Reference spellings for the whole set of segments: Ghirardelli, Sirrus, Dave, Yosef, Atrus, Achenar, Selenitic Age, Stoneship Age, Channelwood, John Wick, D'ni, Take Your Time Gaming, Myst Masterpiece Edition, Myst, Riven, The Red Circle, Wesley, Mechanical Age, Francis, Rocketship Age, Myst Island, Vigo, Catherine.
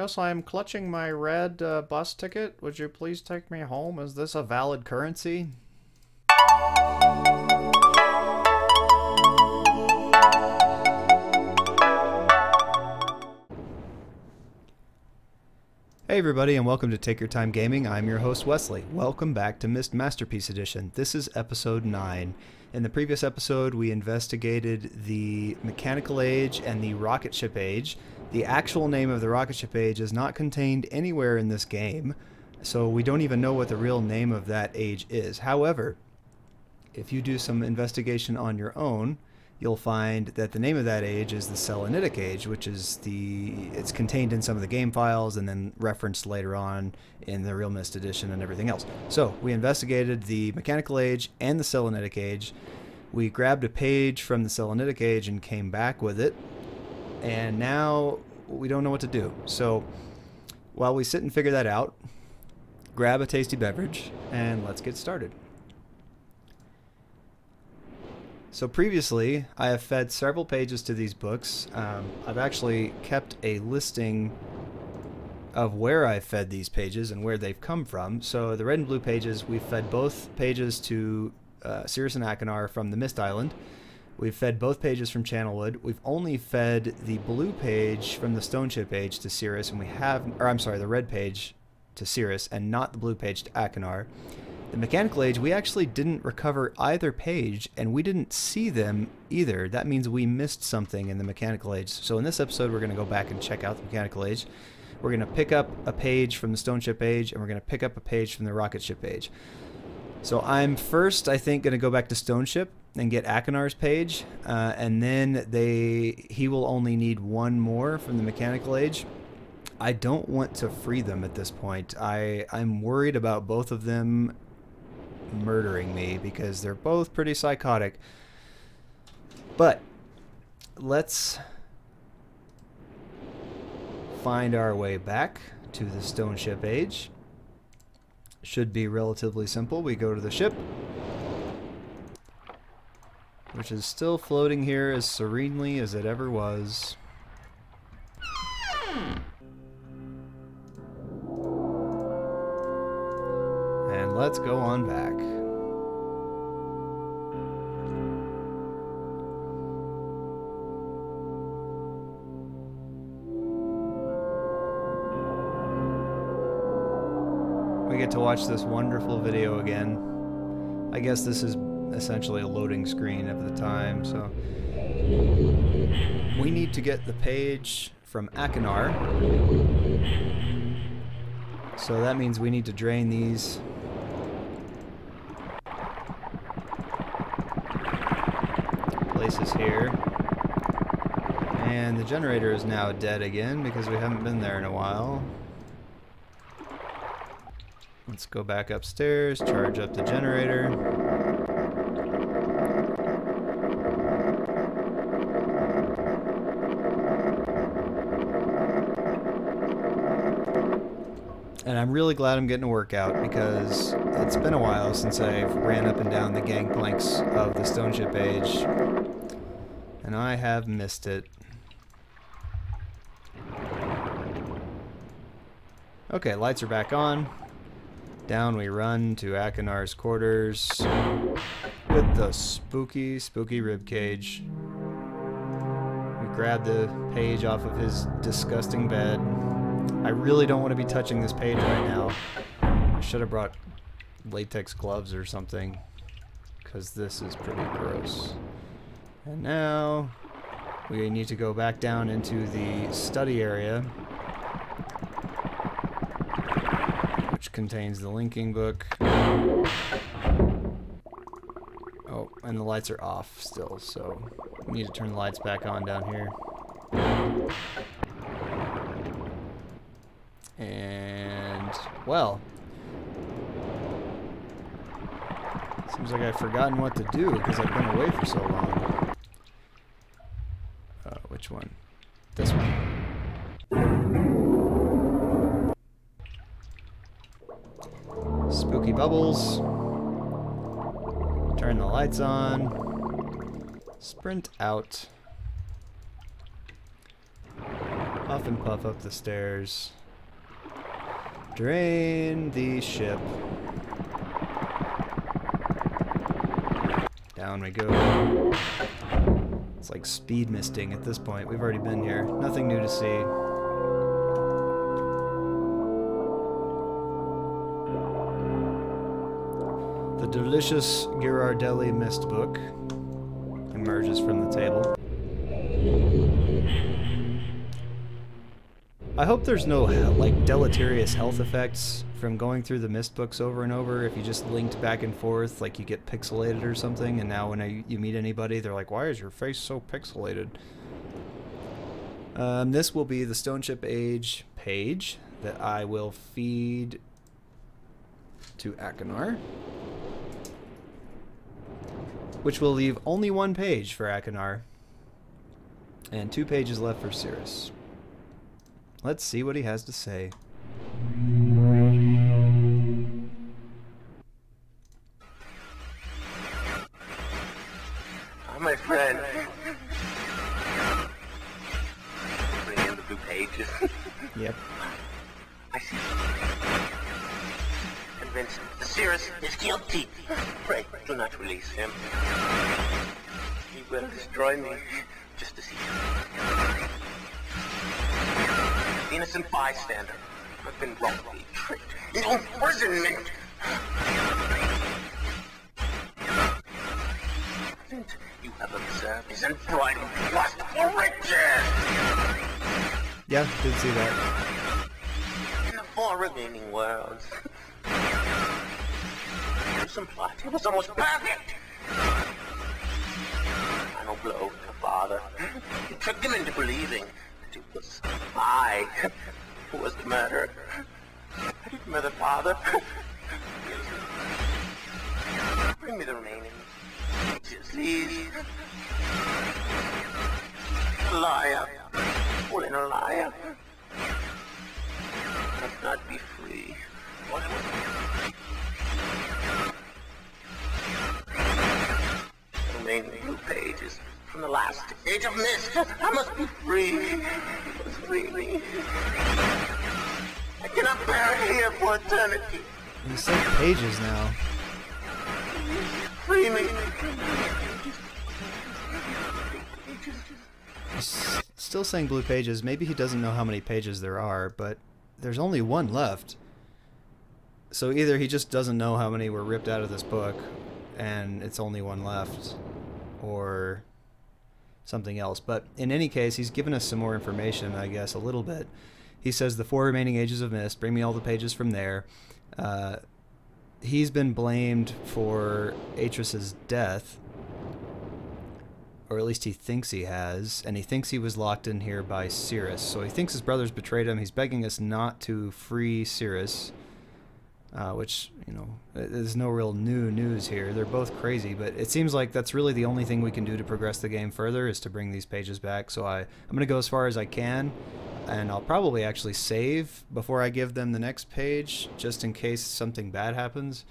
Yes, I am clutching my red bus ticket. Would you please take me home? Is this a valid currency? Hey everybody, and welcome to Take Your Time Gaming. I'm your host Wesley. Welcome back to Myst Masterpiece Edition. This is episode 9. In the previous episode, we investigated the Mechanical Age and the Rocketship Age. The actual name of the Rocketship Age is not contained anywhere in this game, so we don't even know what the real name of that age is. However, if you do some investigation on your own, you'll find that the name of that age is the Selenitic Age, which is it's contained in some of the game files and then referenced later on in the Real Myst Edition and everything else. So we investigated the Mechanical Age and the Selenitic Age. We grabbed a page from the Selenitic Age and came back with it, and now we don't know what to do. So while we sit and figure that out, grab a tasty beverage and let's get started. So previously, I have fed several pages to these books. I've actually kept a listing of where I fed these pages and where they've come from. So the red and blue pages, we've fed both pages to Sirrus and Achenar from the Myst Island. We've fed both pages from Channelwood. We've only fed the blue page from the Stoneship Age to Sirrus, and we have, or I'm sorry, the red page to Sirrus, and not the blue page to Achenar. The Mechanical Age, we actually didn't recover either page, and we didn't see them either. That means we missed something in the Mechanical Age. So in this episode, we're going to go back and check out the Mechanical Age. We're going to pick up a page from the Stoneship Age, and we're going to pick up a page from the Rocketship Age. So I'm first, I think, going to go back to Stoneship and get Achenar's page, and then he will only need one more from the Mechanical Age. I don't want to free them at this point. I'm worried about both of them murdering me because they're both pretty psychotic. But let's find our way back to the Stoneship Age. Should be relatively simple. We go to the ship, which is still floating here as serenely as it ever was. And let's go on back. We get to watch this wonderful video again. I guess this is essentially a loading screen of the time, so... We need to get the page from Achenar. So that means we need to drain these. Places here. And the generator is now dead again because we haven't been there in a while. Let's go back upstairs, charge up the generator. And I'm really glad I'm getting a workout because it's been a while since I've ran up and down the gangplanks of the Stoneship Age. And I have missed it. Okay, lights are back on. Down we run to Achenar's quarters with the spooky, spooky ribcage. We grab the page off of his disgusting bed. I really don't want to be touching this page right now. I should have brought latex gloves or something, because this is pretty gross. And now we need to go back down into the study area, which contains the linking book. Oh, and the lights are off still, so we need to turn the lights back on down here. And, well, seems like I've forgotten what to do because I've been away for so long. Which one? This one. Spooky bubbles. Turn the lights on. Sprint out. Huff and puff up the stairs. Drain the ship. Down we go. It's like speed misting at this point. We've already been here. Nothing new to see. The delicious Ghirardelli Myst book emerges from the table. I hope there's no, like, deleterious health effects from going through the Myst books over and over. If you just linked back and forth, like you get pixelated or something, and now when you meet anybody, they're like, why is your face so pixelated? This will be the Stoneship Age page that I will feed to Achenar, which will leave only one page for Achenar and 2 pages left for Sirrus. Let's see what he has to say. Oh, my friend. Putting in the blue pages. Yep. I see. Convinced Sirrus is guilty. Pray, do not release him. He will destroy me, just as he did. Innocent bystander. I've been wrongly tricked into imprisonment. You have observed his unbridled lust for riches. Yeah, did see that. In the 4 remaining worlds. Plot. It was almost perfect! Final blow to father. It tricked him into believing that it was I who was the murderer. I didn't murder father. Bring me the remaining. Just please. Liar. All in a liar. Must not be free. What new pages from the last age of Myst. I must be free. I must free me. I cannot bear it here for eternity. You said pages now. Free me. He's still saying blue pages. Maybe he doesn't know how many pages there are, but there's only 1 left. So either he just doesn't know how many were ripped out of this book, and it's only 1 left, or something else. But in any case, he's given us some more information, I guess, a little bit. He says, the 4 remaining ages of Myst, bring me all the pages from there. He's been blamed for Atrus's death, or at least he thinks he has, and he thinks he was locked in here by Sirrus. So he thinks his brothers betrayed him. He's begging us not to free Sirrus, which, you know, there's no real new news here. They're both crazy, but it seems like that's really the only thing we can do to progress the game further is to bring these pages back. So I'm going to go as far as I can, and I'll probably actually save before I give them the next page, just in case something bad happens,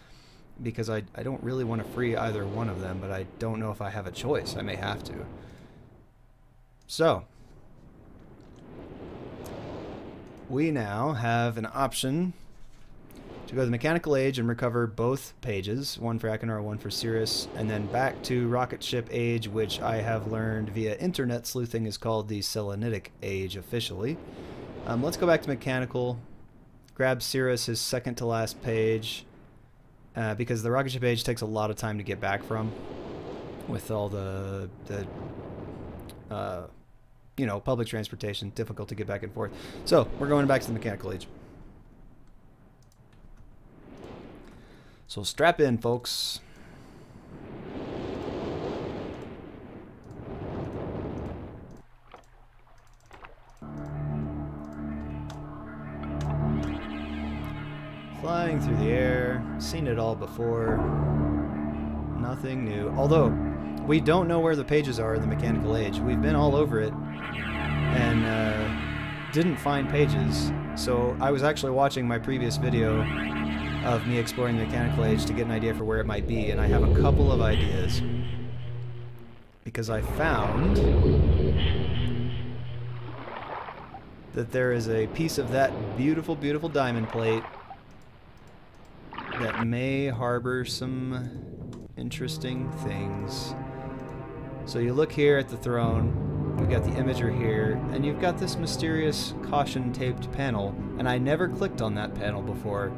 because I don't really want to free either one of them, but I don't know if I have a choice. I may have to. So we now have an option to go to the Mechanical Age and recover both pages, 1 for Achenar, 1 for Sirrus, and then back to Rocketship Age, which I have learned via internet sleuthing is called the Selenitic Age officially. Let's go back to Mechanical, grab Sirrus, his second to last page, because the Rocketship Age takes a lot of time to get back from, with all the you know, public transportation, difficult to get back and forth. So we're going back to the Mechanical Age. So strap in, folks. Flying through the air, seen it all before. Nothing new. Although, we don't know where the pages are in the Mechanical Age. We've been all over it and didn't find pages. So I was actually watching my previous video of me exploring the Mechanical Age to get an idea for where it might be, and I have a couple of ideas. Because I found that there is a piece of that beautiful, beautiful diamond plate that may harbor some interesting things. So you look here at the throne, we've got the imager here, and you've got this mysterious caution taped panel, and I never clicked on that panel before.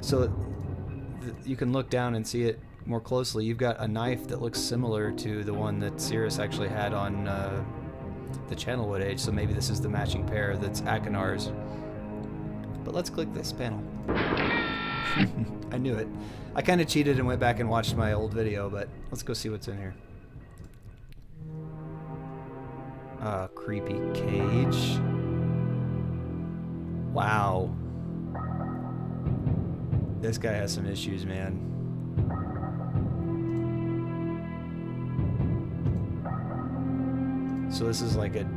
So you can look down and see it more closely. You've got a knife that looks similar to the one that Sirrus actually had on the Channelwood Age, so maybe this is the matching pair that's Achenar's. But let's click this panel. I knew it. I kind of cheated and went back and watched my old video, but let's go see what's in here. Creepy cage. Wow. This guy has some issues, man. So this is like a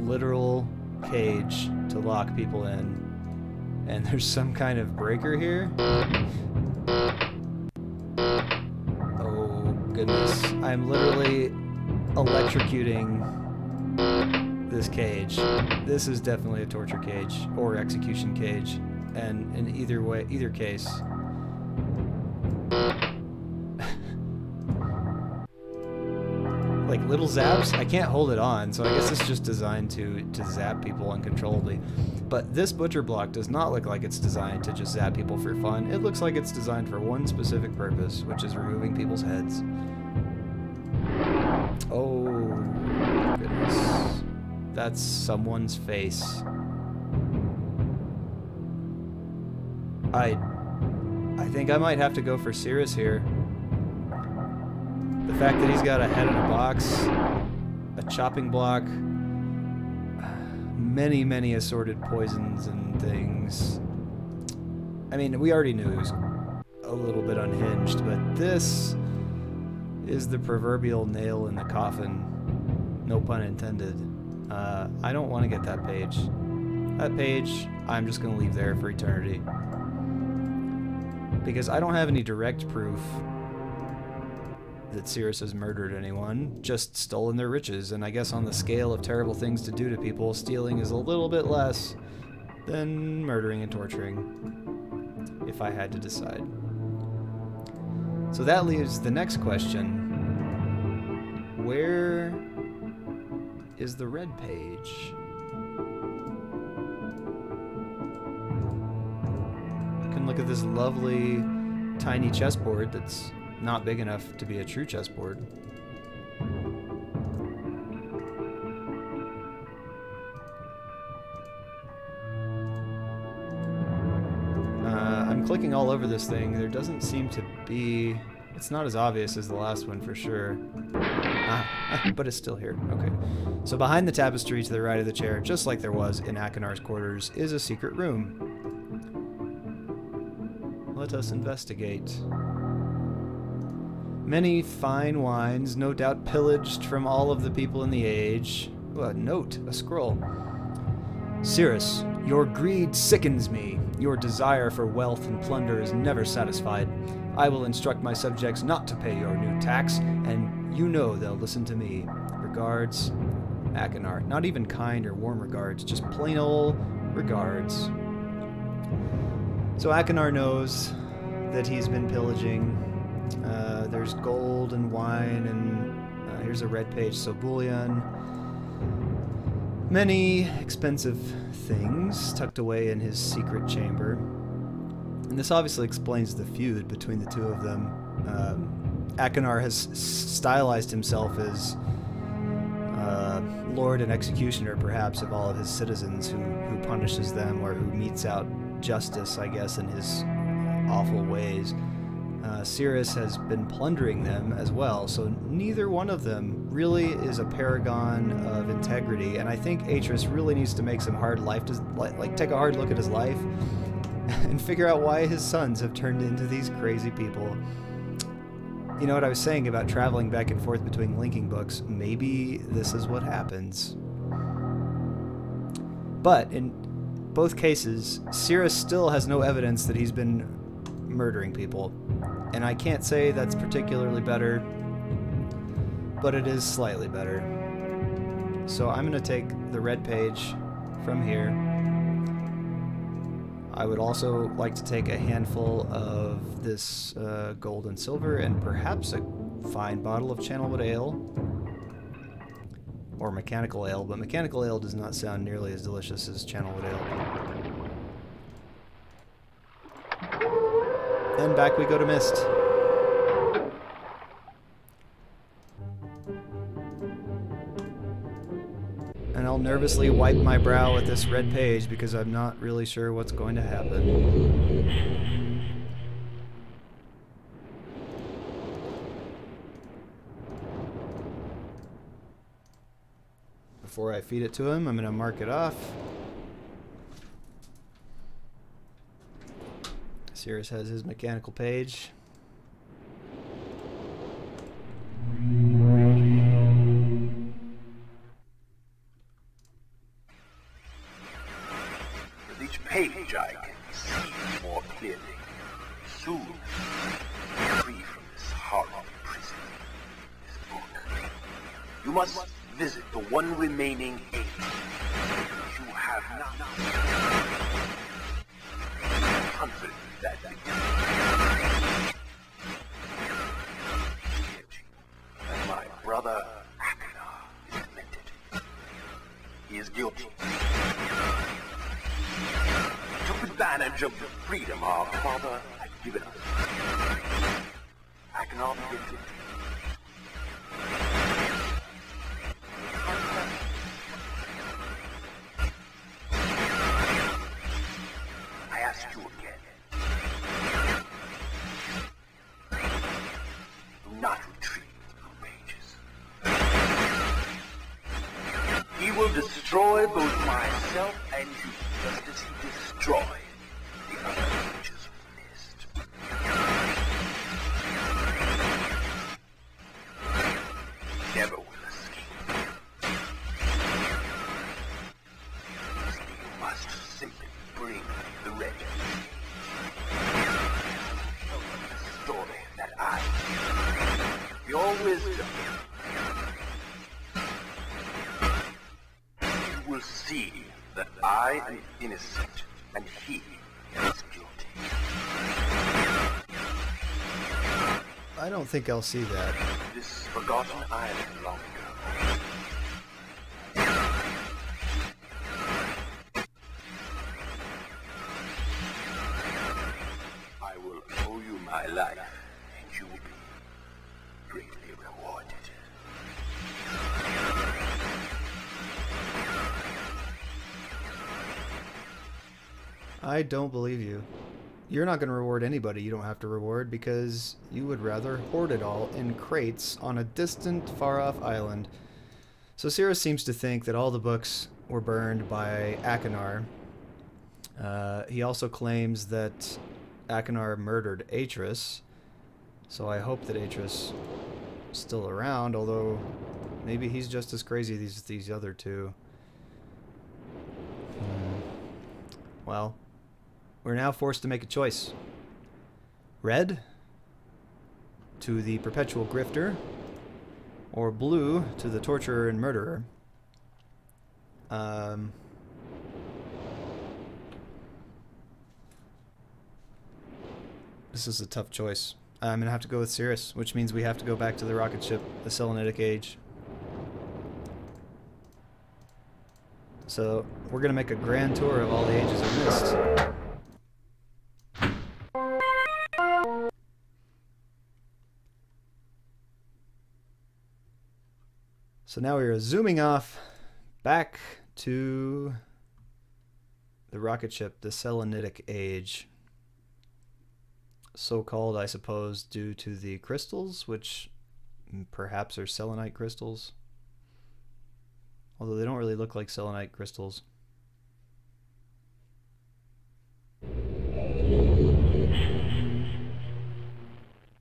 literal cage to lock people in. And there's some kind of breaker here. Oh goodness. I'm literally electrocuting this cage. This is definitely a torture cage or execution cage. And in either way, either case. Like little zaps, I can't hold it on, so I guess it's just designed to zap people uncontrollably. But this butcher block does not look like it's designed to just zap people for fun. It looks like it's designed for one specific purpose, which is removing people's heads. Oh, goodness. That's someone's face. I think I might have to go for Sirrus here. The fact that he's got a head in a box, a chopping block, many, many assorted poisons and things. I mean, we already knew he was a little bit unhinged, but this is the proverbial nail in the coffin. No pun intended. I don't want to get that page. That page, I'm just going to leave there for eternity. Because I don't have any direct proof that Sirrus has murdered anyone, just stolen their riches, and I guess on the scale of terrible things to do to people, stealing is a little bit less than murdering and torturing, if I had to decide. So that leaves the next question. Where is the red page? You can look at this lovely tiny chessboard that's not big enough to be a true chessboard. I'm clicking all over this thing. There doesn't seem to be... It's not as obvious as the last one for sure. Ah, but it's still here. Okay. So behind the tapestry to the right of the chair, just like there was in Achenar's quarters, is a secret room. Let us investigate. Many fine wines, no doubt pillaged from all of the people in the age. Ooh, a note, a scroll. Sirrus, your greed sickens me. Your desire for wealth and plunder is never satisfied. I will instruct my subjects not to pay your new tax, and you know they'll listen to me. Regards, Achenar. Not even kind or warm regards, just plain old regards. So Achenar knows that he's been pillaging. There's gold and wine, and here's a red page, so bullion. Many expensive things tucked away in his secret chamber. And this obviously explains the feud between the two of them. Achenar has stylized himself as lord and executioner, perhaps, of all of his citizens who punishes them or who metes out justice, I guess, in his awful ways. Sirrus has been plundering them as well, so neither one of them really is a paragon of integrity, and I think Atrus really needs to make some hard life, like take a hard look at his life and figure out why his sons have turned into these crazy people. You know what I was saying about traveling back and forth between linking books? Maybe this is what happens. But in both cases, Sirrus still has no evidence that he's been murdering people. And I can't say that's particularly better, but it is slightly better. So I'm going to take the red page from here. I would also like to take a handful of this gold and silver and perhaps a fine bottle of Channelwood ale. Or mechanical ale, but mechanical ale does not sound nearly as delicious as Channelwood ale. Then back we go to Myst. And I'll nervously wipe my brow at this red page because I'm not really sure what's going to happen. Before I feed it to him, I'm going to mark it off. Sirrus has his mechanical page. Destroy both myself and you, just as he destroyed the other creatures of the Myst. Never will escape. You must simply bring the red. Tell them the story that I, your wisdom, see that I am innocent and he is guilty. I don't think I'll see that. This forgotten island long ago. I will owe you my life and you will be greatly rewarded. I don't believe you. You're not going to reward anybody you don't have to reward because you would rather hoard it all in crates on a distant, far-off island. So Sirrus seems to think that all the books were burned by Achenar. He also claims that Achenar murdered Atrus. So I hope that Atrus is still around, although maybe he's just as crazy as these other two. Well... we're now forced to make a choice. Red to the perpetual grifter, or blue to the torturer and murderer. This is a tough choice. I'm gonna have to go with Sirrus, which means we have to go back to the rocket ship, the Selenitic Age. So we're gonna make a grand tour of all the ages of Myst. So now we are zooming off back to the rocket ship, the Selenitic Age. So-called, I suppose, due to the crystals, which perhaps are selenite crystals. Although they don't really look like selenite crystals.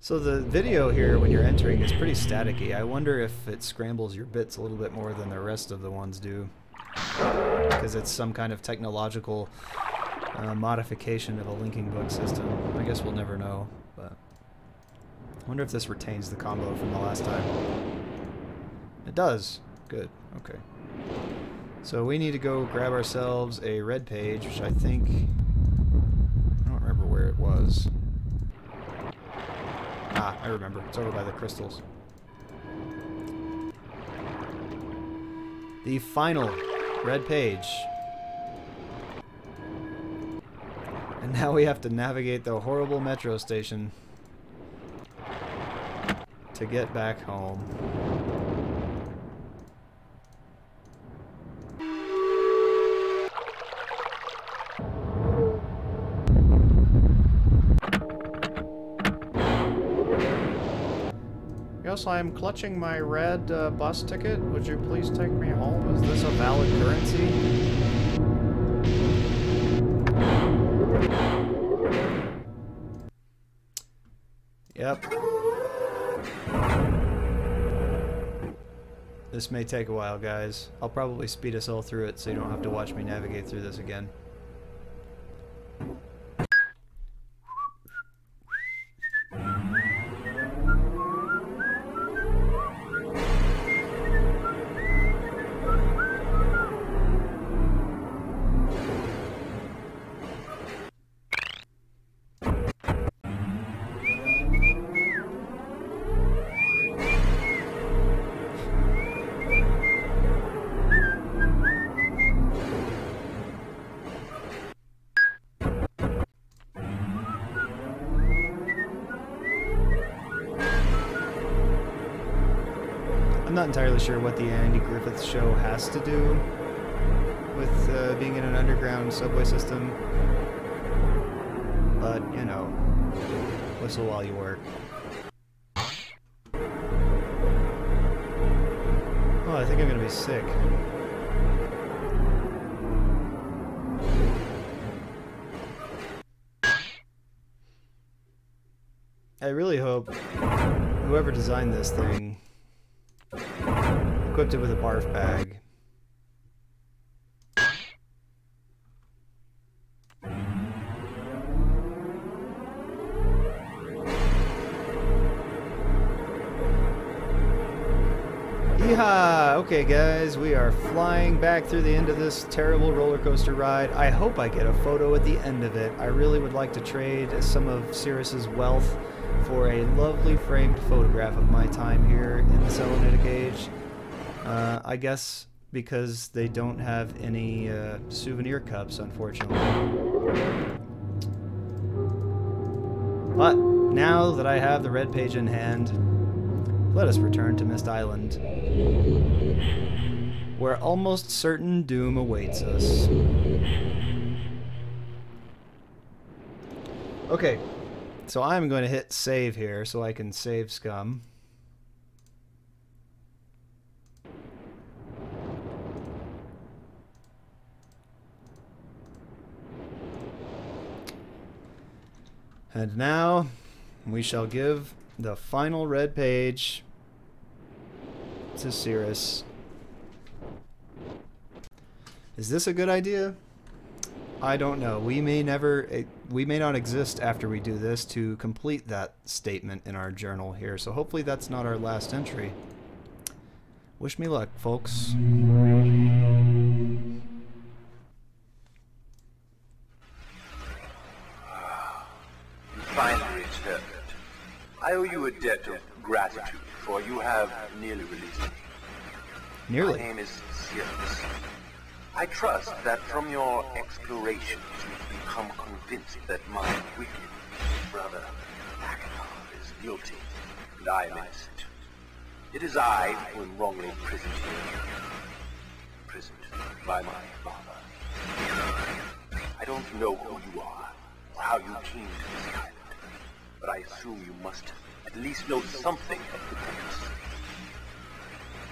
So the video here, when you're entering, is pretty staticky. I wonder if it scrambles your bits a little bit more than the rest of the ones do, because it's some kind of technological modification of a linking book system. I guess we'll never know, but I wonder if this retains the combo from the last time. It does. Good. Okay. So we need to go grab ourselves a red page, which I think... I don't remember where it was. Ah, I remember. It's over by the crystals. The final red page. And now we have to navigate the horrible metro station to get back home. Yes, I am clutching my red bus ticket. Would you please take me home? Is this a valid currency? Yep. This may take a while, guys. I'll probably speed us all through it so you don't have to watch me navigate through this again. I'm not entirely sure what the Andy Griffith Show has to do with being in an underground subway system, but, you know, whistle while you work. Oh, I think I'm gonna be sick. I really hope whoever designed this thing equipped it with a barf bag. Yeehaw! Okay, guys, we are flying back through the end of this terrible roller coaster ride. I hope I get a photo at the end of it. I really would like to trade some of Sirrus's wealth for a lovely framed photograph of my time here in the Selenitic Age. I guess because they don't have any souvenir cups, unfortunately. But now that I have the red page in hand, let us return to Myst Island, where almost certain doom awaits us. Okay, so I'm going to hit save here so I can save scum. And now, we shall give the final red page to Sirrus. Is this a good idea? I don't know. We may not exist after we do this to complete that statement in our journal here, so hopefully that's not our last entry. Wish me luck, folks. I owe you a debt of gratitude, for you have nearly released me. Nearly? My name is Sirrus. I trust that from your explorations you've become convinced that my wicked brother Achenar is guilty, and I am innocent. It is I who am wrongly imprisoned here. Imprisoned by my father. I don't know who you are, or how you came to this island. But I assume you must at least know something of the books.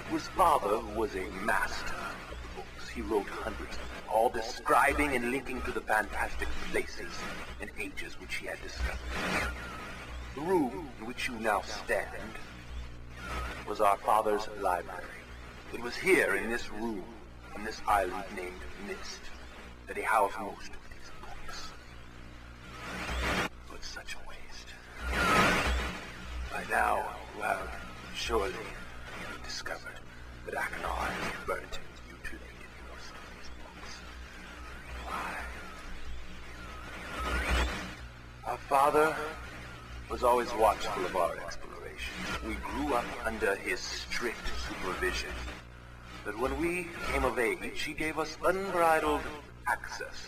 It was father who was a master of the books. He wrote hundreds of them, all describing and linking to the fantastic places and ages which he had discovered. The room in which you now stand was our father's library. It was here, in this room, on this island named Myst, that he housed most of these books. But such a by now, well, surely you have discovered that Achenar has burnt you to the father was always watchful of our exploration. We grew up under his strict supervision. But when we came of age, he gave us unbridled access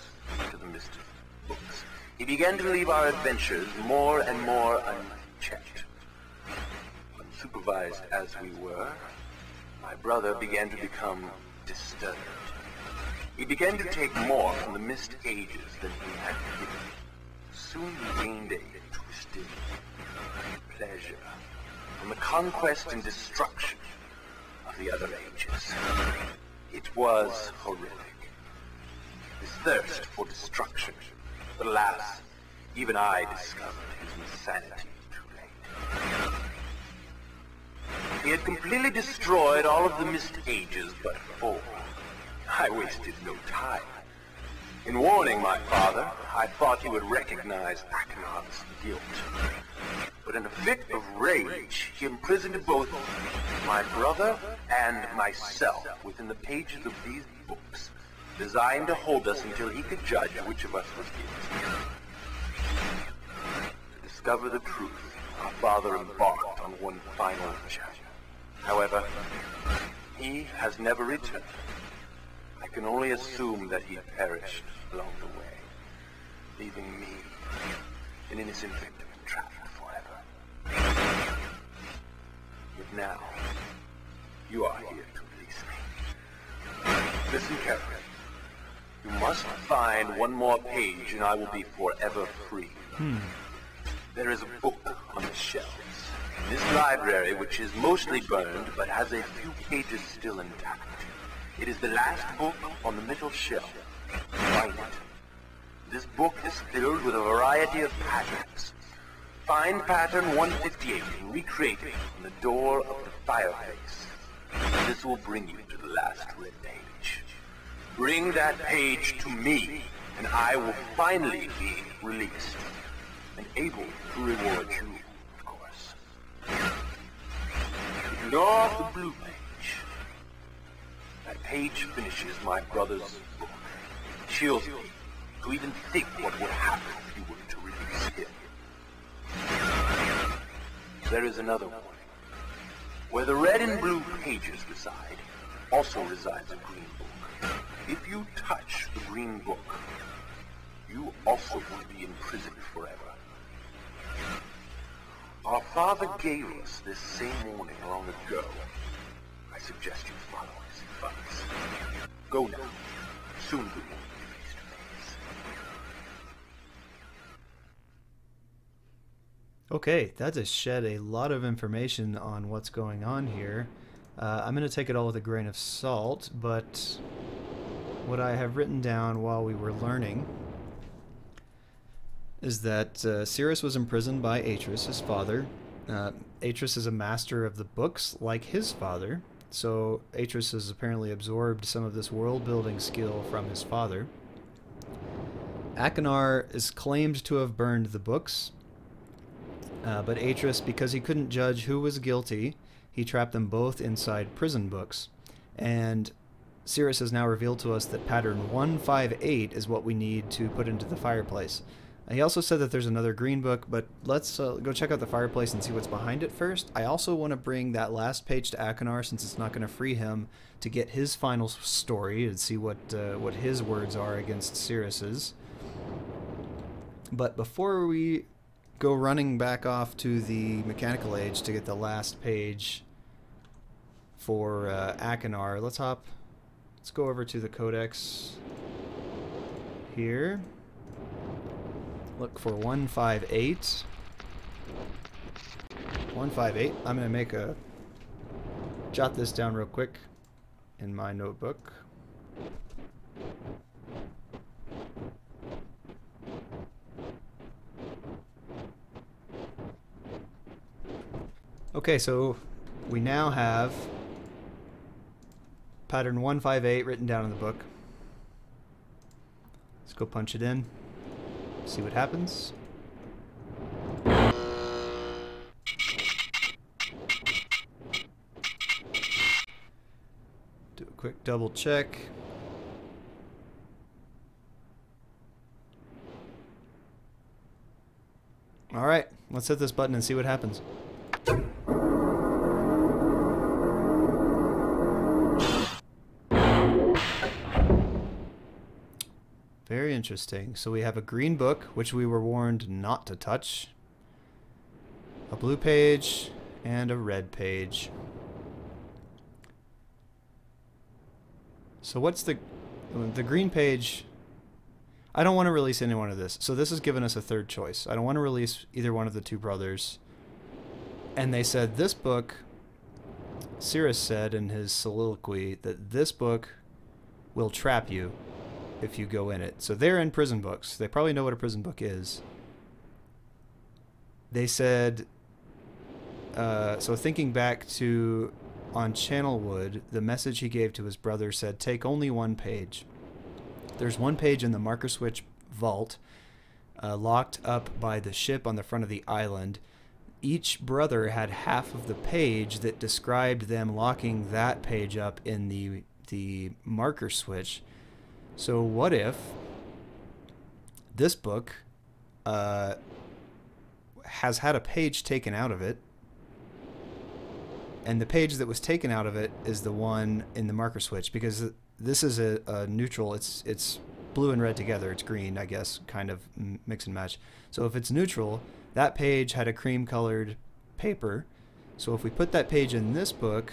to the mystic books. He began to leave our adventures more and more unchecked. Unsupervised as we were, my brother began to become disturbed. He began to take more from the Myst Ages than he had given. Soon he gained a twisted pleasure from the conquest and destruction of the other ages. It was horrific. His thirst for destruction. Alas, even I discovered his insanity too late. He had completely destroyed all of the Myst Ages but four. I wasted no time. In warning my father, I thought he would recognize Achenar's guilt. But in a fit of rage, he imprisoned both my brother and myself within the pages of these books, designed to hold us until he could judge which of us was guilty. To discover the truth, our father embarked on one final chapter. However, he has never returned. I can only assume that he perished along the way, leaving me, an innocent victim, trapped forever. But now, you are here to release me. Listen carefully. You must find one more page and I will be forever free. There is a book on the shelves in this library which is mostly burned but has a few pages still intact. It is the last book on the middle shelf. Find it. This book is filled with a variety of patterns. Find pattern 158 and recreate it on the door of the fireplace. This will bring you to the last red page. Bring that page to me, and I will finally be released. And able to reward you, of course. Ignore the blue page. That page finishes my brother's book. It chills me to even think what would happen if you were to release him. There is another one. Where the red and blue pages reside, also resides a green book. If you touch the green book, you also will be imprisoned forever. Our father gave us this same warning long ago. I suggest you follow it. But go now. Soon we will be face to face. Okay, that just shed a lot of information on what's going on here. I'm going to take it all with a grain of salt, but what I have written down while we were learning is that Sirrus was imprisoned by Atrus, his father. Atrus is a master of the books, like his father. So Atrus has apparently absorbed some of this world-building skill from his father. Achenar is claimed to have burned the books, but Atrus, because he couldn't judge who was guilty, he trapped them both inside prison books. And Sirrus has now revealed to us that pattern 158 is what we need to put into the fireplace. He also said that there's another green book, but let's go check out the fireplace and see what's behind it first. I also want to bring that last page to Achenar, since it's not going to free him, to get his final story and see what his words are against Sirrus's. But before we go running back off to the Mechanical Age to get the last page for Achenar, let's go over to the Codex here. Look for 158. 158. I'm going to jot this down real quick in my notebook. Okay, so we now have pattern 158 written down in the book. Let's go punch it in. See what happens. Do a quick double check. Alright, let's hit this button and see what happens. Very interesting. So we have a green book, which we were warned not to touch, a blue page, and a red page. So what's the green page? I don't want to release any one of this. So this has given us a third choice. I don't want to release either one of the two brothers. And they said this book, Sirrus said in his soliloquy, that this book will trap you if you go in it. So they're in prison books. They probably know what a prison book is. They said, so thinking back to on Channelwood, the message he gave to his brother said, take only one page. There's one page in the marker switch vault, locked up by the ship on the front of the island. Each brother had half of the page that described them locking that page up in the marker switch. So what if this book has had a page taken out of it, and the page that was taken out of it is the one in the marker switch? Because this is a neutral, it's blue and red together, it's green, I guess, kind of mix and match. So if it's neutral, that page had a cream-colored paper. So if we put that page in this book,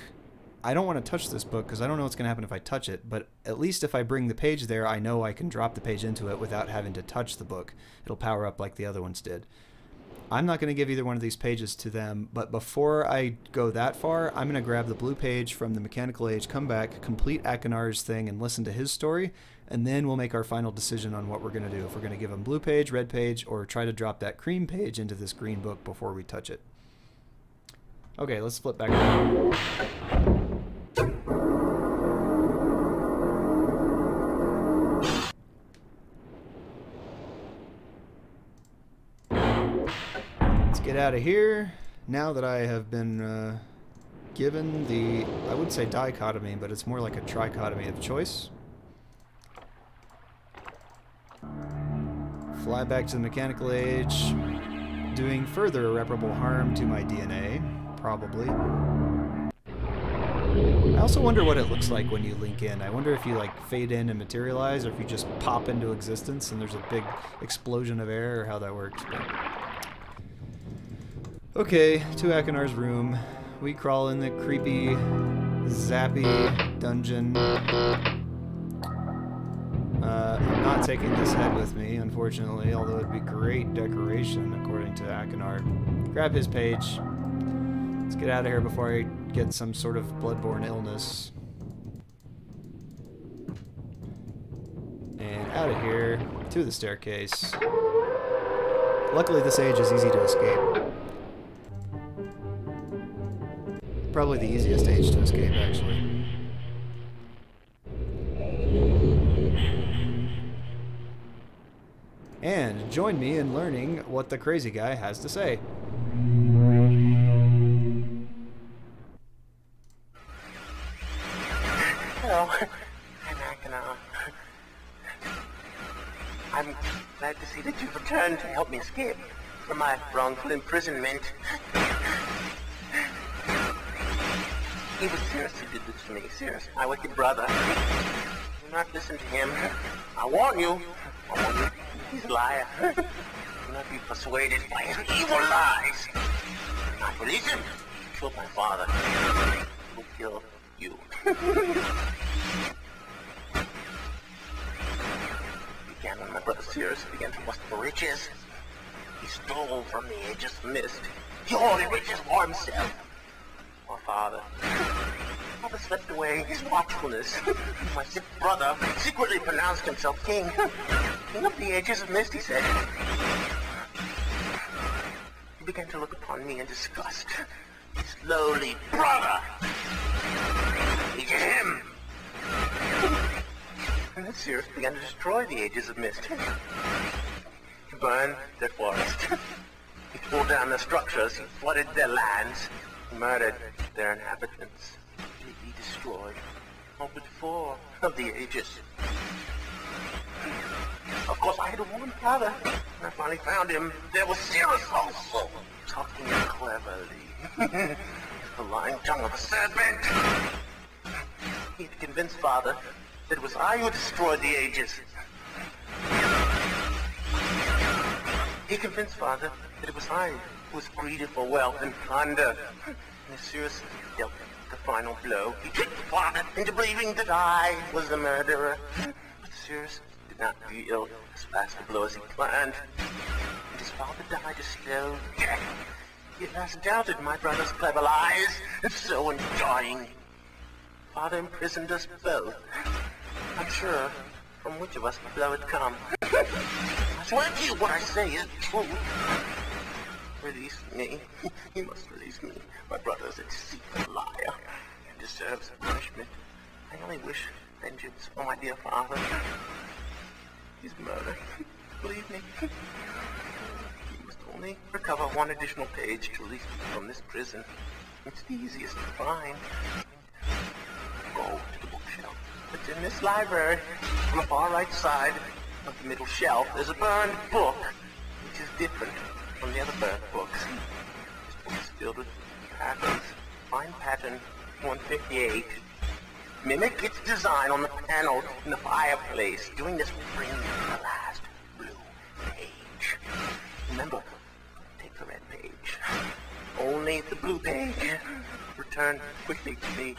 I don't want to touch this book because I don't know what's going to happen if I touch it, but at least if I bring the page there, I know I can drop the page into it without having to touch the book. It'll power up like the other ones did. I'm not going to give either one of these pages to them, but before I go that far, I'm going to grab the blue page from the Mechanical Age, come back, complete Achenar's thing, and listen to his story, and then we'll make our final decision on what we're going to do. If we're going to give them blue page, red page, or try to drop that cream page into this green book before we touch it. Okay, let's flip back around. Out of here now that I have been given the, I would say dichotomy, but it's more like a trichotomy of choice. Fly back to the Mechanical Age, doing further irreparable harm to my DNA, probably. I also wonder what it looks like when you link in. I wonder if you like fade in and materialize, or if you just pop into existence and there's a big explosion of air, or how that works. But okay, to Achenar's room. We crawl in the creepy, zappy dungeon. I'm not taking this head with me, unfortunately, although it'd be great decoration, according to Achenar. Grab his page. Let's get out of here before I get some sort of bloodborne illness. And out of here, to the staircase. Luckily, this age is easy to escape. Probably the easiest age to escape, actually. And join me in learning what the crazy guy has to say. Hello, I'm Achenar. I'm glad to see that you've returned to help me escape from my wrongful imprisonment. It was Sirrus who did this to me. Sirrus, my wicked brother. Do not listen to him. I warn you. I warn you. He's a liar. Do not be persuaded by his evil lies. Do not believe him. He killed my father. He will kill you. It began when my brother Sirrus began to lust for riches. He stole from the Aegis Myst. He hoarded riches for himself. My father. Father slipped away his watchfulness. My sick brother secretly pronounced himself king. King of the Ages of Mist, he said. He began to look upon me in disgust. His lowly brother! He did him! And then Sirrus began to destroy the Ages of Mist. He burned their forest. He tore down their structures. He flooded their lands. Murdered their inhabitants. He destroyed all but four of the Aegis. Of course, I had to warn father. I finally found him. There was Sirrus also, talking cleverly. The lying tongue of a serpent. He'd convinced Father that it was I who destroyed the ages. He convinced Father that it was I who was greedy for wealth and plunder. And Sirrus dealt the final blow. He tricked Father into believing that I was the murderer. But Sirrus did not deal as fast a blow as he planned. And his father died a slow death. He last doubted my brother's clever lies, and so in dying, Father imprisoned us both. I'm sure from which of us the blow had come. I swear to you, what I say is true. Release me. You must release me. My brother is a deceitful liar and deserves punishment. I only wish vengeance for my dear father. His murder. Believe me. You must only recover one additional page to release me from this prison. It's the easiest to find. Go to the bookshelf. It's in this library. On the far right side of the middle shelf is a burned book, which is different from the other burned books. This book is filled with patterns. Find pattern 158. Mimic its design on the panel in the fireplace. Doing this will bring you to the last blue page. Remember, take the red page. Only the blue page. Return quickly to me.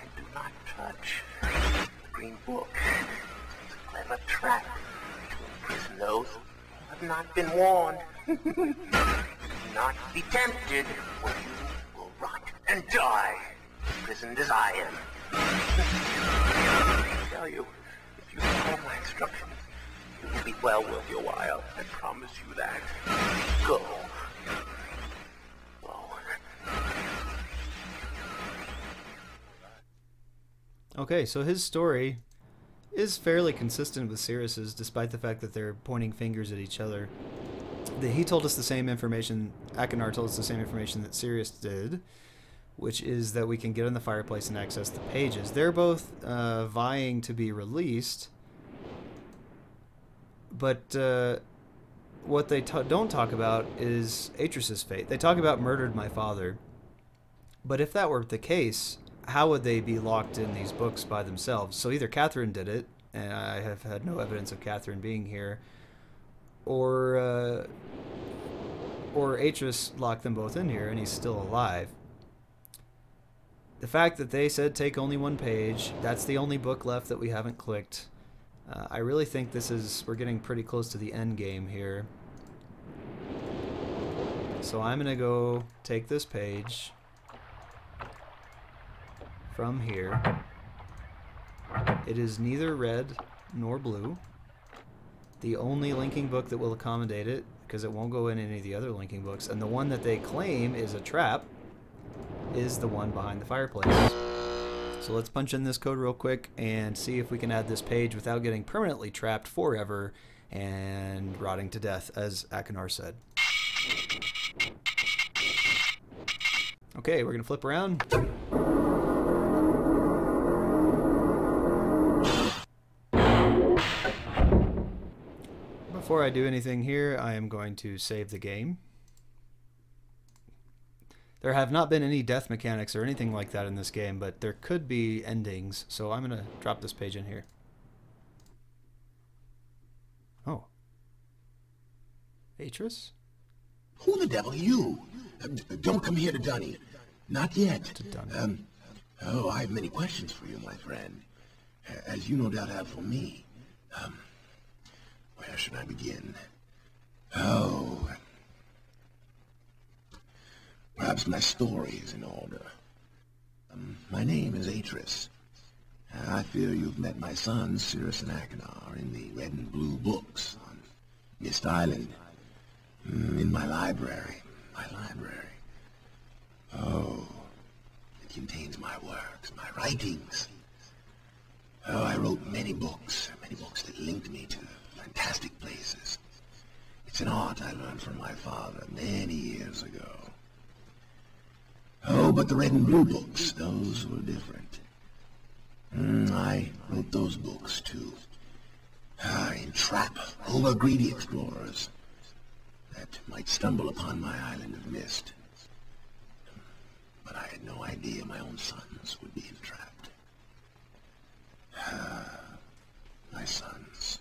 And do not touch the green book. It's a clever trap to imprison those who have not been warned. Do not be tempted, or you will rot and die. Imprisoned as I am. I tell you, if you follow my instructions, it will be well worth your while. I promise you that. Go. Whoa. Okay, so his story is fairly consistent with Sirrus's, despite the fact that they're pointing fingers at each other. He told us the same information, Achenar told us the same information that Sirrus did, which is that we can get in the fireplace and access the pages. They're both vying to be released, but what they don't talk about is Atrus's fate. They talk about murdered my father, but if that were the case, how would they be locked in these books by themselves? So either Catherine did it, and I have had no evidence of Catherine being here, or Atrus locked them both in here and he's still alive. The fact that they said take only one page, that's the only book left that we haven't clicked. I really think this is, we're getting pretty close to the end game here. So I'm gonna go take this page from here. It is neither red nor blue. The only linking book that will accommodate it, because it won't go in any of the other linking books, and the one that they claim is a trap, is the one behind the fireplace. So let's punch in this code real quick and see if we can add this page without getting permanently trapped forever and rotting to death, as Achenar said. Okay, we're gonna flip around. Before I do anything here, I am going to save the game. There have not been any death mechanics or anything like that in this game, but there could be endings, so I'm going to drop this page in here. Oh. Atrus? Who the devil are you? Don't come here to D'ni. Not yet. To D'ni. Oh, I have many questions for you, my friend. As you no doubt have for me. Where should I begin? Oh... Perhaps my story is in order. My name is Atrus. I fear you've met my sons, Sirrus and Achenar, in the red and blue books on Myst Island. In my library. My library. Oh, it contains my works, my writings. Oh, I wrote many books that linked me to fantastic places. It's an art I learned from my father many years ago. Oh, but the red and blue books, those were different. I wrote those books, too. Entrap over-greedy explorers that might stumble upon my island of Myst. But I had no idea my own sons would be entrapped. My sons.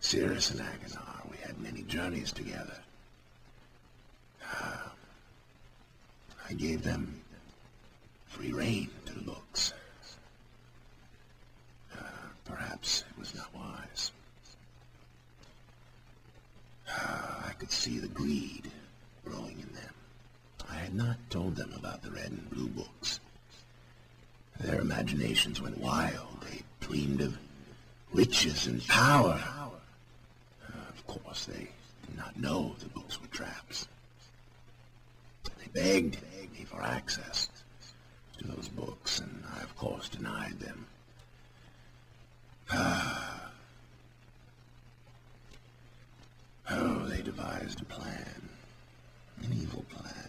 Sirrus and Achenar, we had many journeys together. I gave them free rein to looks. Perhaps it was not wise. I could see the greed growing in them. I had not told them about the red and blue books. Their imaginations went wild. They dreamed of riches and power. Of course, they did not know the books were traps. They begged me for access to those books, and I, of course, denied them. Oh, they devised a plan. An evil plan.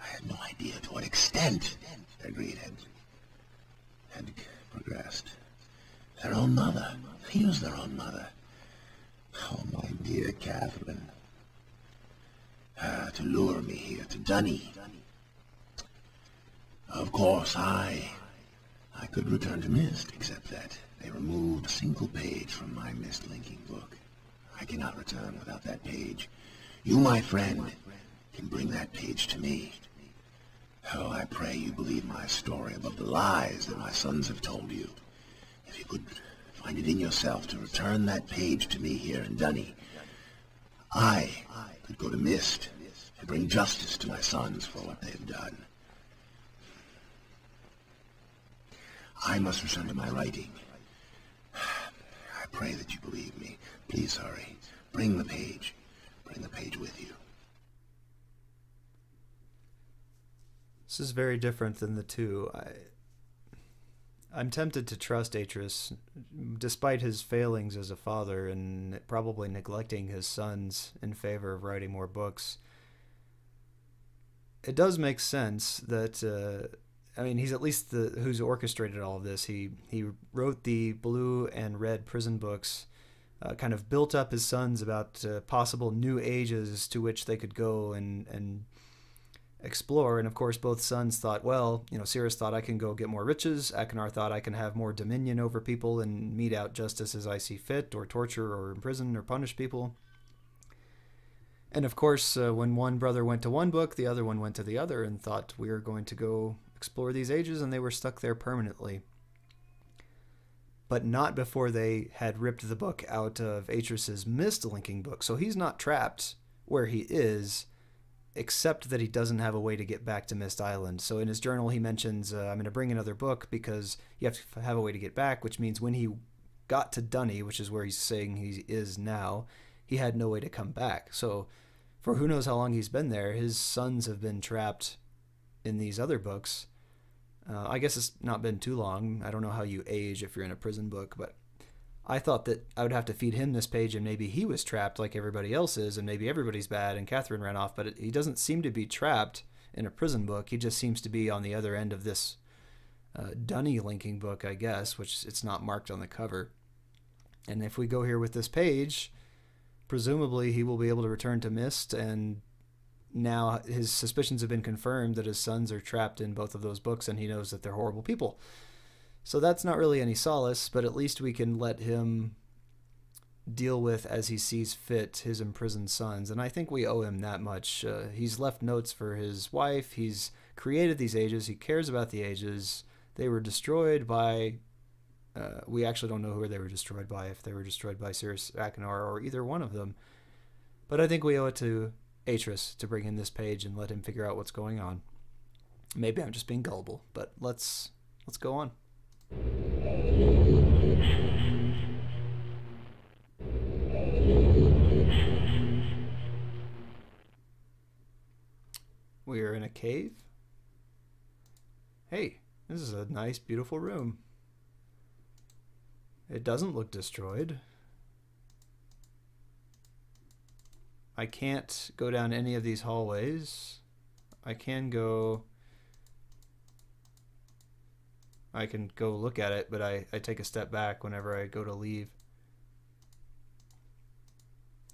I had no idea to what extent their greed had progressed. Their own mother. They used their own mother. Oh, my dear Catherine. To lure me here to D'ni. Of course, I could return to Myst, except that they removed a single page from my Myst linking book. I cannot return without that page. You, my friend, can bring that page to me. Oh, I pray you believe my story above the lies that my sons have told you. If you could find it in yourself to return that page to me here in D'ni, I could go to Myst and bring justice to my sons for what they have done. I must return to my writing. I pray that you believe me. Please hurry. Bring the page. Bring the page with you. This is very different than the two. I'm tempted to trust Atrus, despite his failings as a father and probably neglecting his sons in favor of writing more books. It does make sense that... I mean, he's at least who's orchestrated all of this. He wrote the blue and red prison books, kind of built up his sons about possible new ages to which they could go and explore. And of course, both sons thought, well, you know, Sirrus thought I can go get more riches. Achenar thought I can have more dominion over people and mete out justice as I see fit, or torture, or imprison, or punish people. And of course, when one brother went to one book, the other one went to the other and thought we were going to go explore these ages, and they were stuck there permanently. But not before they had ripped the book out of Atrus's Myst linking book. So he's not trapped where he is, except that he doesn't have a way to get back to Myst Island. So in his journal he mentions, I'm going to bring another book because you have to have a way to get back, which means when he got to D'ni, which is where he's saying he is now, he had no way to come back. So for who knows how long he's been there, his sons have been trapped in these other books. I guess it's not been too long. I don't know how you age if you're in a prison book, but I thought that I would have to feed him this page and maybe he was trapped like everybody else is and maybe everybody's bad and Catherine ran off, but he doesn't seem to be trapped in a prison book. He just seems to be on the other end of this D'ni linking book, I guess, which it's not marked on the cover. And if we go here with this page, presumably he will be able to return to Myst, and now his suspicions have been confirmed that his sons are trapped in both of those books and he knows that they're horrible people. So that's not really any solace, but at least we can let him deal with, as he sees fit, his imprisoned sons. And I think we owe him that much. He's left notes for his wife. He's created these ages. He cares about the ages. They were destroyed by... we actually don't know who they were destroyed by, if they were destroyed by Sirrus, Achenar, or either one of them. But I think we owe it to Atrus to bring in this page and let him figure out what's going on. Maybe I'm just being gullible, but let's go on. We are in a cave. Hey, this is a nice, beautiful room. It doesn't look destroyed. I can't go down any of these hallways. I can go... I can go look at it, but I take a step back whenever I go to leave.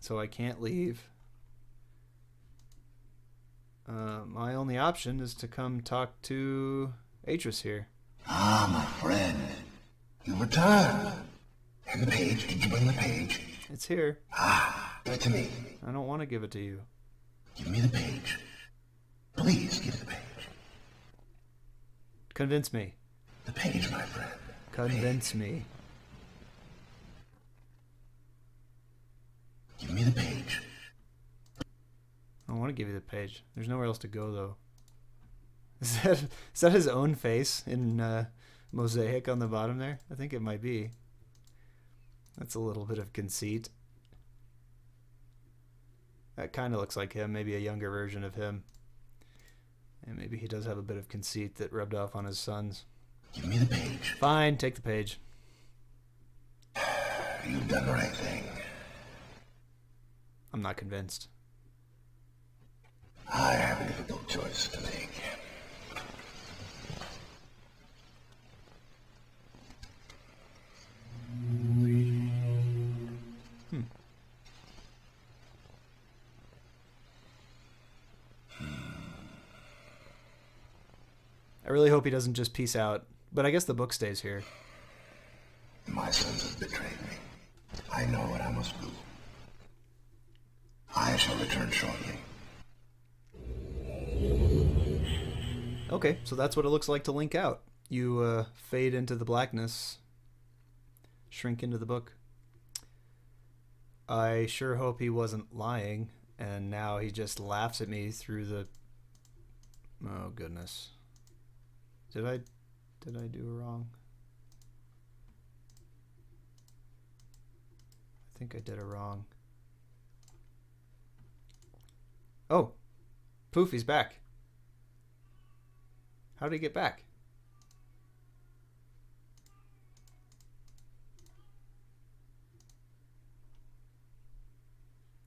So I can't leave. My only option is to come talk to Atrus here. Ah, my friend. You returned. And the page. Did you bring the page? It's here. Ah, give it to me. I don't want to give it to you. Give me the page. Please give the page. Convince me. The page, my friend. Convince me. Give me the page. I don't want to give you the page. There's nowhere else to go, though. Is that his own face in mosaic on the bottom there? I think it might be. That's a little bit of conceit. That kind of looks like him, maybe a younger version of him. And maybe he does have a bit of conceit that rubbed off on his sons. Give me the page. Fine, take the page. You've done the right thing. I'm not convinced. I have a difficult choice to make. I really hope he doesn't just peace out, but I guess the book stays here. My sons have betrayed me. I know what I must do. I shall return shortly. Okay, so that's what it looks like to Link out. You fade into the blackness, shrink into the book. I sure hope he wasn't lying, and now he just laughs at me through the... Oh, goodness. Did I do wrong? I think I did it wrong. Oh, poof, he's back. How did he get back?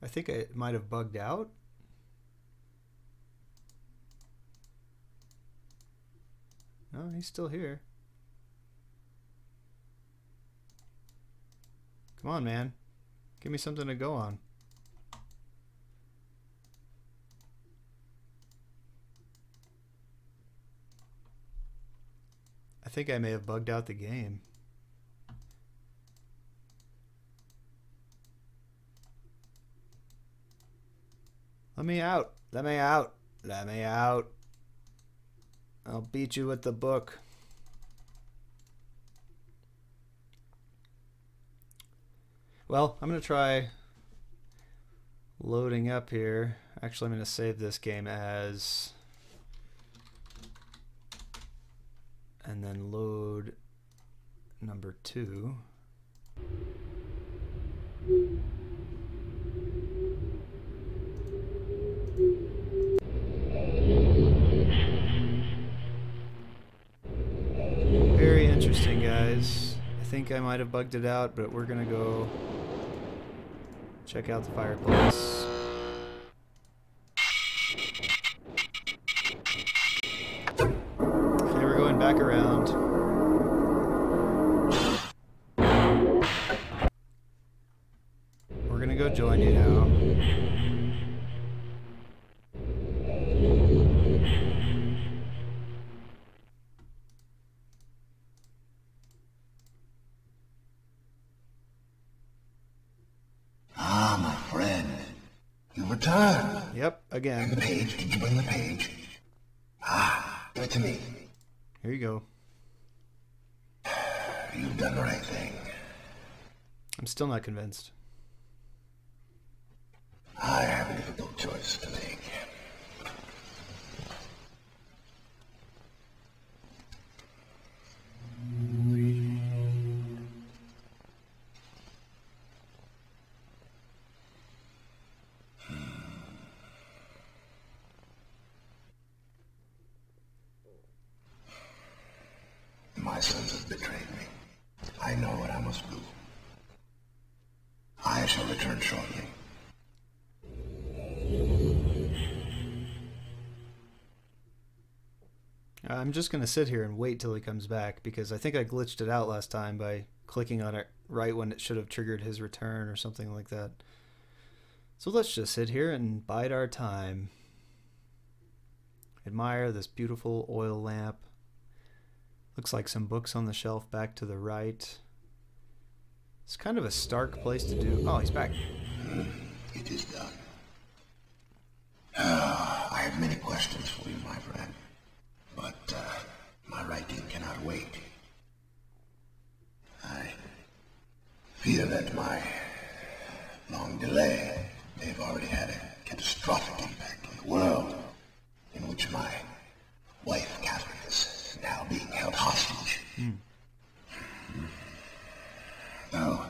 I think I might have bugged out. No, he's still here. Come on, man. Give me something to go on. I think I may have bugged out the game. Let me out. Let me out. Let me out. I'll beat you with the book. Well, I'm going to try loading up here. Actually, I'm going to save this game as... and then load number 2. Interesting, guys. I think I might have bugged it out, but we're gonna go check out the fireplace. Okay, we're going back around. We're gonna go join you now. Yep, again. And the page. Did you bring the page? Ah, give it to me. Here you go. You've done the right thing. I'm still not convinced. I have a difficult choice to make. My sons have betrayed me. I know what I must do. I shall return shortly. I'm just going to sit here and wait till he comes back, because I think I glitched it out last time by clicking on it right when it should have triggered his return or something like that. So let's just sit here and bide our time. Admire this beautiful oil lamp. Looks like some books on the shelf back to the right. It's kind of a stark place to do... Oh, he's back. It is done. I have many questions for you, my friend. But my writing cannot wait. I fear that my long delay may have already had a catastrophic impact on the world, in which my wife, Catherine, is now being held hostage. Oh,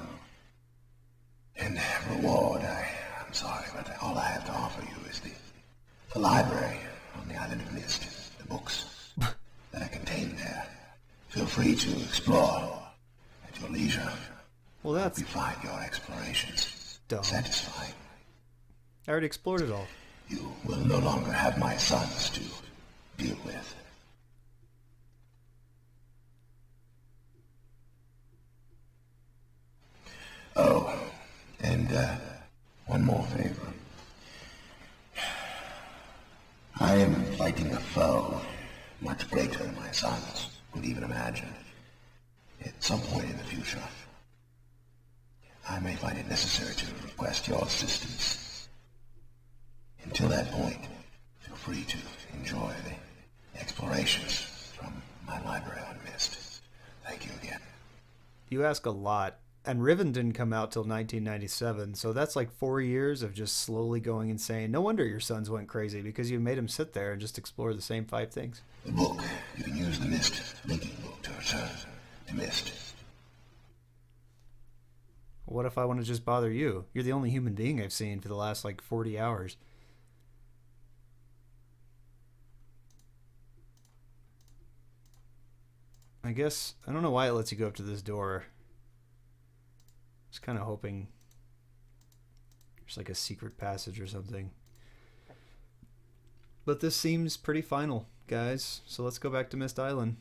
in reward, I'm sorry, but all I have to offer you is the library on the island of Myst, the books that are contained there. Feel free to explore at your leisure. Well, that's... You find your explorations satisfying. I already explored it all. You will no longer have my sons to deal with. Oh, and one more favor. I am fighting a foe much greater than my sons would even imagine. At some point in the future, I may find it necessary to request your assistance. Until that point, feel free to enjoy the explorations from my library on Myst. Thank you again. You ask a lot. And Riven didn't come out till 1997, so that's like 4 years of just slowly going insane. No wonder your sons went crazy, because you made them sit there and just explore the same 5 things. The book. You can use the Myst linking book to return to Myst. What if I want to just bother you? You're the only human being I've seen for the last like 40 hours. I guess, I don't know why it lets you go up to this door. Just kind of hoping there's like a secret passage or something. But this seems pretty final, guys. So let's go back to Myst Island.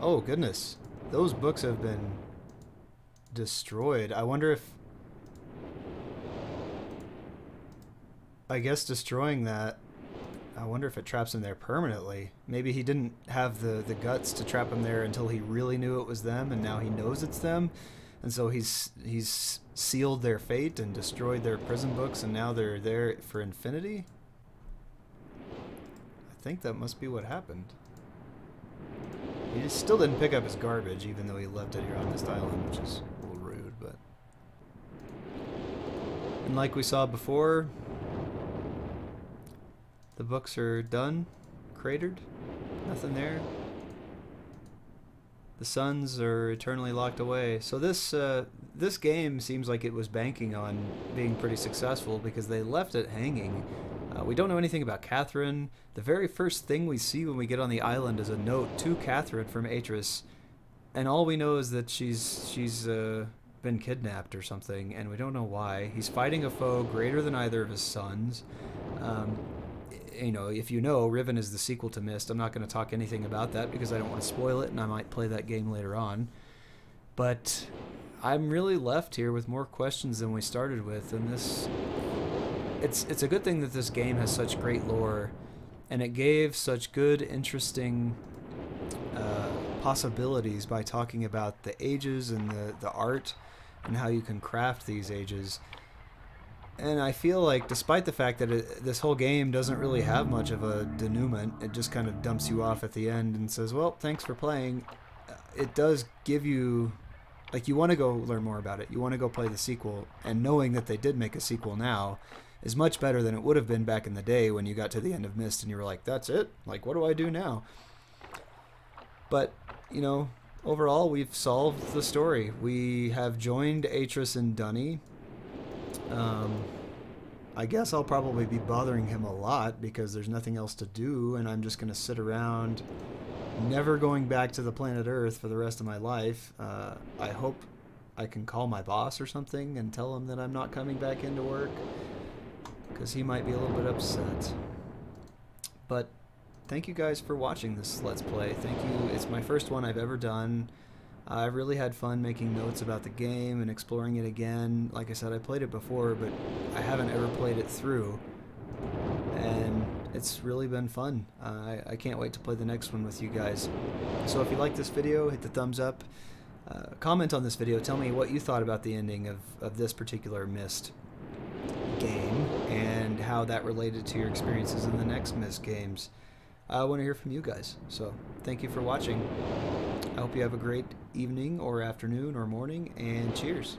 Oh, goodness. Those books have been destroyed. I wonder if... I guess destroying that, I wonder if it traps him there permanently. Maybe he didn't have the guts to trap him there until he really knew it was them, and now he knows it's them, and so he's sealed their fate and destroyed their prison books, and now they're there for infinity? I think that must be what happened. He still didn't pick up his garbage, even though he left it here on this island, which is a little rude, but... And like we saw before... The books are done, cratered, nothing there. The sons are eternally locked away. So this game seems like it was banking on being pretty successful because they left it hanging. We don't know anything about Catherine. The very first thing we see when we get on the island is a note to Catherine from Atrus, and all we know is that she's been kidnapped or something, and we don't know why. He's fighting a foe greater than either of his sons. You know, if you know, Riven is the sequel to Myst. I'm not going to talk anything about that because I don't want to spoil it, and I might play that game later on. But I'm really left here with more questions than we started with, and it's a good thing that this game has such great lore, and it gave such good, interesting possibilities by talking about the ages and the art and how you can craft these ages. And I feel like, despite the fact that this whole game doesn't really have much of a denouement, it just kind of dumps you off at the end and says, well, thanks for playing, it does give you... Like, you want to go learn more about it. You want to go play the sequel, and knowing that they did make a sequel now is much better than it would have been back in the day when you got to the end of Myst and you were like, that's it? Like, what do I do now? But, you know, overall, we've solved the story. We have joined Atrus and D'ni. I guess I'll probably be bothering him a lot because there's nothing else to do, and I'm just going to sit around never going back to the planet Earth for the rest of my life. I hope I can call my boss or something and tell him that I'm not coming back into work, because he might be a little bit upset. But thank you guys for watching this Let's Play. Thank you. It's my first one I've ever done. I really had fun making notes about the game and exploring it again. Like I said, I played it before, but I haven't ever played it through. And it's really been fun. I can't wait to play the next one with you guys. So if you like this video, hit the thumbs up. Comment on this video. Tell me what you thought about the ending of this particular Myst game and how that related to your experiences in the next Myst games. I want to hear from you guys. So thank you for watching. I hope you have a great evening or afternoon or morning, and cheers.